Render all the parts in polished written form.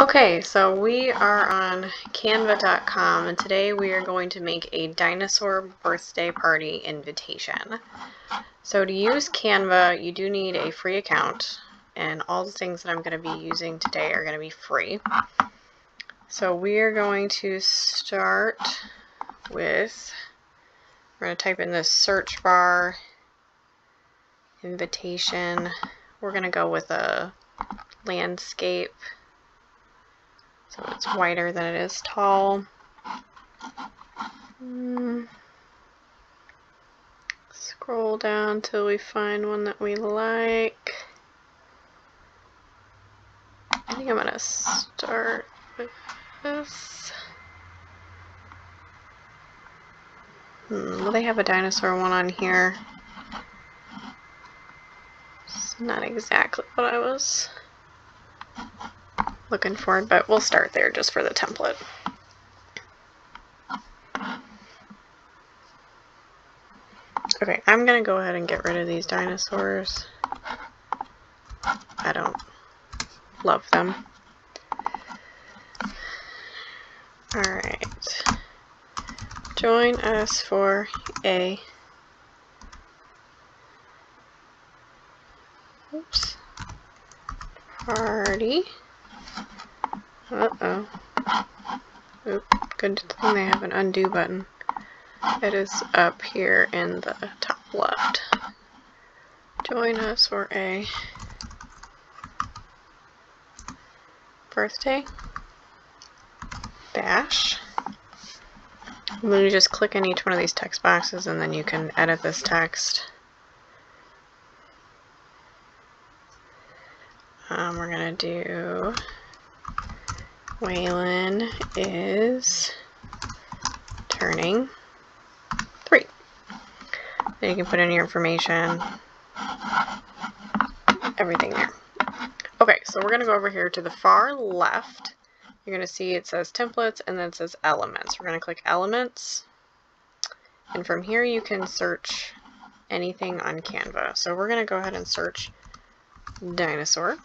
Okay, so we are on Canva.com, and today we are going to make a dinosaur birthday party invitation. So to use Canva, you do need a free account, and all the things that I'm going to be using today are going to be free. So we are going to start with, we're going to type in this search bar, invitation. We're going to go with a landscape. So it's wider than it is tall. Scroll down till we find one that we like. I think I'm gonna start with this. Well, they have a dinosaur one on here. It's not exactly what I was looking for, but we'll start there just for the template. Okay, I'm gonna go ahead and get rid of these dinosaurs. I don't love them. Alright. Join us for a party. Good thing they have an undo button. It is up here in the top left. Join us for a birthday bash. And then you just click in each one of these text boxes, and then you can edit this text. We're gonna do Waylon is turning 3. Then you can put in your information, everything there. Okay, so we're going to go over here to the far left. You're going to see it says templates and then it says elements. We're going to click elements. And from here you can search anything on Canva. So we're going to go ahead and search dinosaur.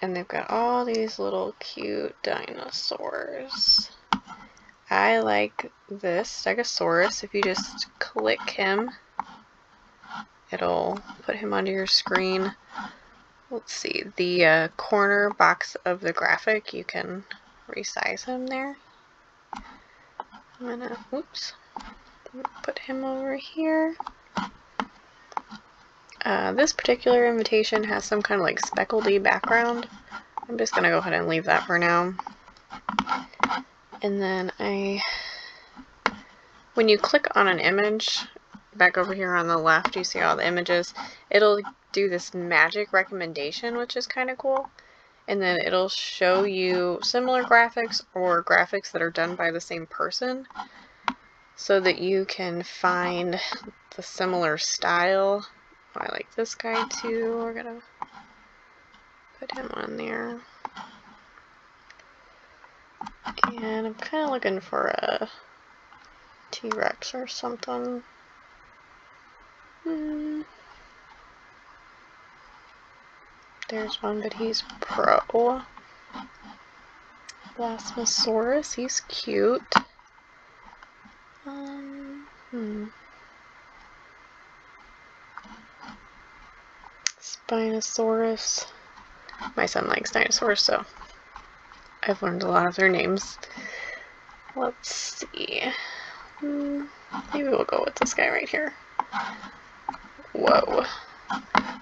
And they've got all these little cute dinosaurs. I like this Stegosaurus. If you just click him, it'll put him onto your screen. Let's see, the corner box of the graphic, you can resize him there. I'm gonna put him over here. This particular invitation has some kind of like speckledy background. I'm just gonna go ahead and leave that for now. And then when you click on an image, back over here on the left, you see all the images. It'll do this magic recommendation, which is kind of cool. And then it'll show you similar graphics or graphics that are done by the same person so that you can find the similar style. I like this guy too. We're gonna put him on there. And I'm kind of looking for a T-Rex or something. There's one, but he's pro. Blasmosaurus, he's cute. Spinosaurus. My son likes dinosaurs, so I've learned a lot of their names. Let's see. Maybe we'll go with this guy right here. Whoa.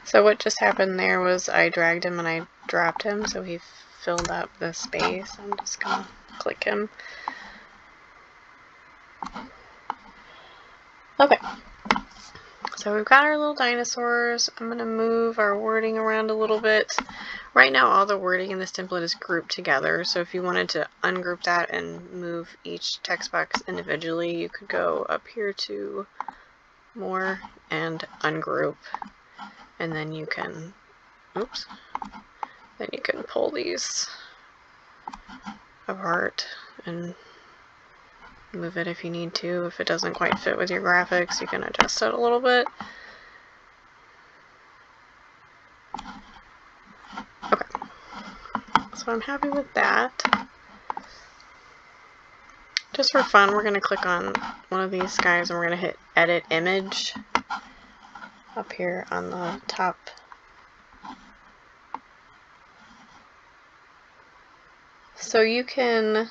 So what just happened there was I dragged him and I dropped him, so he filled up the space. I'm just gonna click him. Okay. So we've got our little dinosaurs. I'm going to move our wording around a little bit. Right now all the wording in this template is grouped together, so if you wanted to ungroup that and move each text box individually, you could go up here to more and ungroup, and then you can, then you can pull these apart and move it if you need to. If it doesn't quite fit with your graphics, you can adjust it a little bit. so I'm happy with that. Just for fun, we're going to click on one of these guys and we're going to hit Edit Image up here on the top. So you can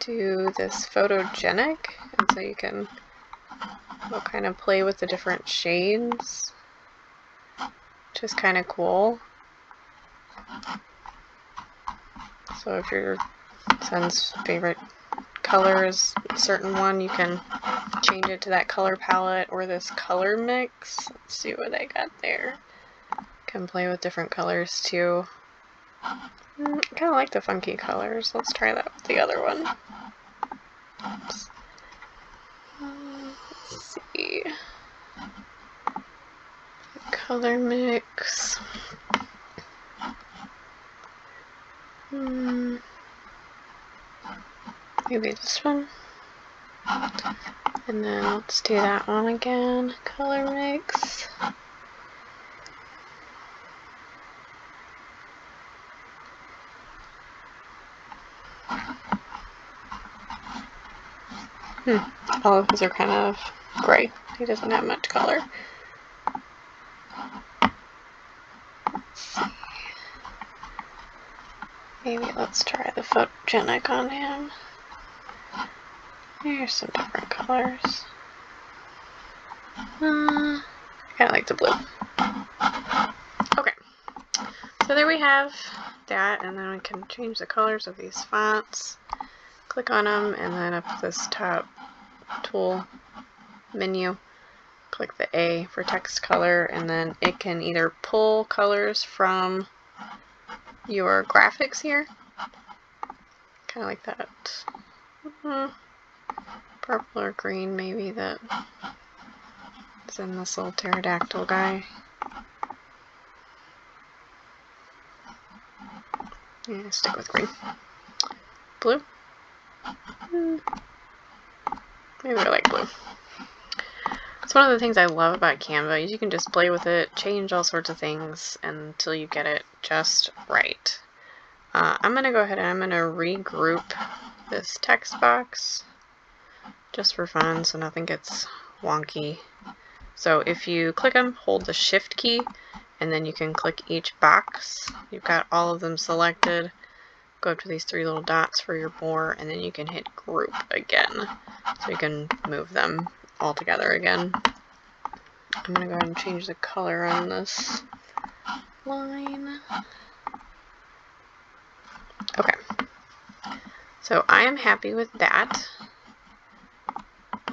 do this photogenic, and so you can kind of play with the different shades, which is kind of cool. So if your son's favorite color is a certain one, you can change it to that color palette or this color mix. Let's see what I got there. Can play with different colors too. I kind of like the funky colors. Let's try that with the other one. Oops. Let's see. Color mix. Maybe this one. And then let's do that one again. Color mix. All of these are kind of gray. He doesn't have much color. Let's see. Maybe let's try the photogenic on him. Here's some different colors. I kind of like the blue. Okay. So there we have that, and then we can change the colors of these fonts. Click on them, and then up this top tool menu, click the A for text color, and then it can either pull colors from your graphics here, kind of like that purple or green maybe that's in this little pterodactyl guy. Yeah, stick with green. Blue. Maybe I like blue. It's one of the things I love about Canva is you can just play with it, change all sorts of things until you get it just right. I'm going to go ahead and I'm going to regroup this text box just for fun so nothing gets wonky. So if you click them, hold the shift key, and then you can click each box. You've got all of them selected. Go up to these three little dots for your more, and then you can hit group again. So you can move them all together again. I'm gonna go ahead and change the color on this line. Okay. So I am happy with that.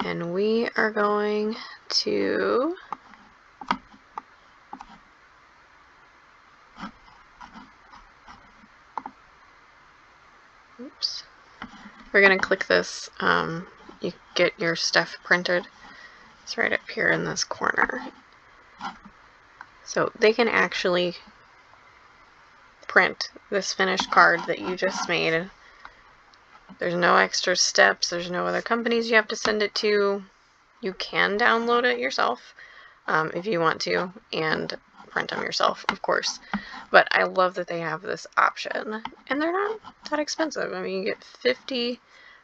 And we are going to we're going to click this, you get your stuff printed. It's right up here in this corner. So they can actually print this finished card that you just made. There's no extra steps. There's no other companies you have to send it to. You can download it yourself if you want to, and print them yourself, of course. But I love that they have this option, and they're not that expensive. I mean, you get 50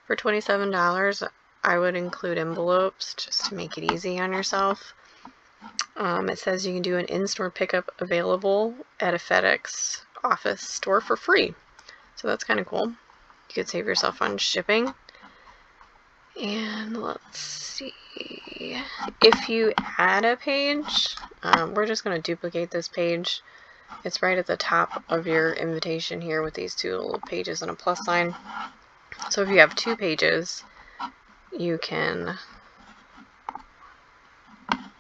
for $27. I would include envelopes just to make it easy on yourself. It says you can do an in-store pickup available at a FedEx office store for free. So that's kind of cool. You could save yourself on shipping. And let's see, if you add a page, we're just going to duplicate this page. It's right at the top of your invitation here with these two little pages and a plus sign. So if you have two pages, you can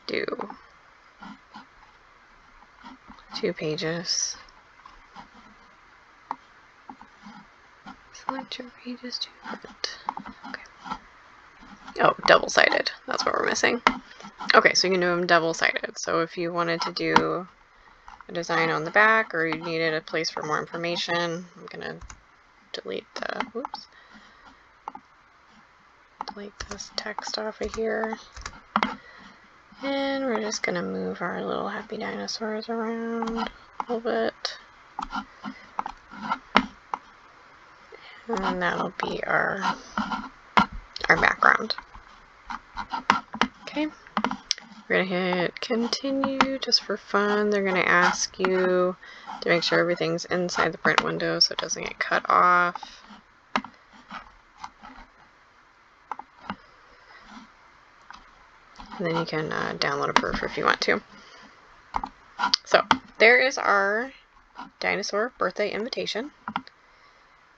do two pages. Select your pages to print. Okay. Oh, double-sided. That's what we're missing. Okay, so you can do them double-sided. So if you wanted to do a design on the back, or you needed a place for more information, I'm gonna delete the, whoops, delete this text off of here. And we're just gonna move our little happy dinosaurs around a little bit. and that'll be our background. Okay, we're gonna hit continue just for fun. They're gonna ask you to make sure everything's inside the print window so it doesn't get cut off. And then you can download a perf if you want to. So there is our dinosaur birthday invitation.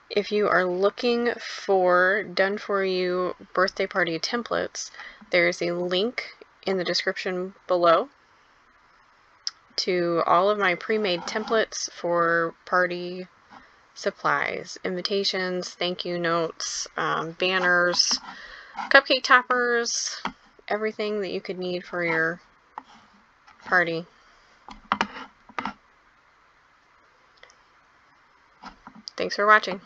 If you are looking for done-for-you birthday party templates, there is a link in the description below to all of my pre-made templates for party supplies, invitations, thank you notes, banners, cupcake toppers, everything that you could need for your party. Thanks for watching.